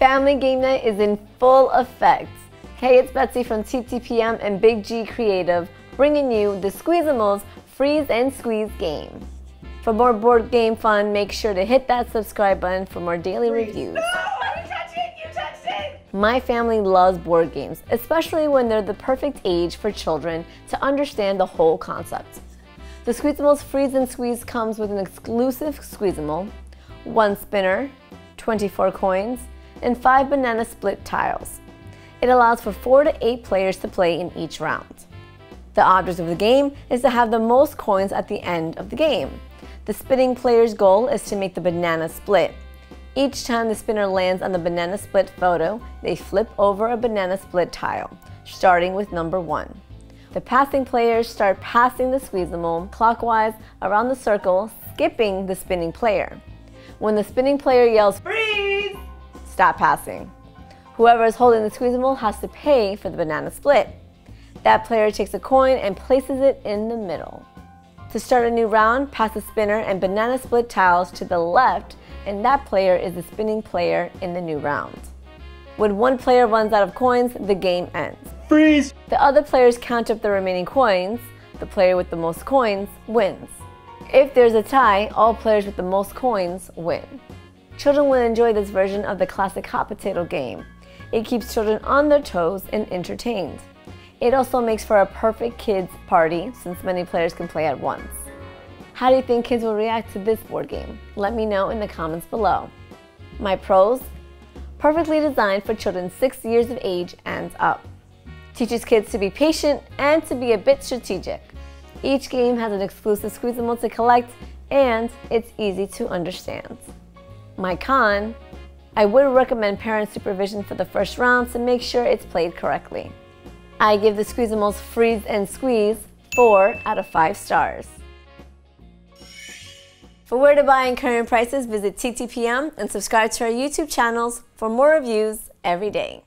Family game night is in full effect. Hey, it's Betsy from TTPM and Big G Creative, bringing you the Squeezamals Freeze 'N' Squeeze game. For more board game fun, make sure to hit that subscribe button for more daily reviews. No! I didn't touch it! You touched it! My family loves board games, especially when they're the perfect age for children to understand the whole concept. The Squeezamals Freeze 'N' Squeeze comes with an exclusive Squeezamal, one spinner, 24 coins, and 5 banana split tiles. It allows for 4 to 8 players to play in each round. The object of the game is to have the most coins at the end of the game. The spinning player's goal is to make the banana split. Each time the spinner lands on the banana split photo, they flip over a banana split tile, starting with number 1. The passing players start passing the Squeezamal clockwise around the circle, skipping the spinning player. When the spinning player yells, "Freeze!", stop passing. Whoever is holding the Squeezamal has to pay for the banana split. That player takes a coin and places it in the middle. To start a new round, pass the spinner and banana split tiles to the left, and that player is the spinning player in the new round. When one player runs out of coins, the game ends. Freeze! The other players count up the remaining coins. The player with the most coins wins. If there's a tie, all players with the most coins win. Children will enjoy this version of the classic hot potato game. It keeps children on their toes and entertained. It also makes for a perfect kids party since many players can play at once. How do you think kids will react to this board game? Let me know in the comments below. My pros: perfectly designed for children 6 years of age and up. Teaches kids to be patient and to be a bit strategic. Each game has an exclusive Squeezamals to collect, and it's easy to understand. My con: I would recommend parent supervision for the first round to make sure it's played correctly. I give the Squeezamals Freeze 'N' Squeeze 4 out of 5 stars. For where to buy and current prices, visit TTPM and subscribe to our YouTube channels for more reviews every day.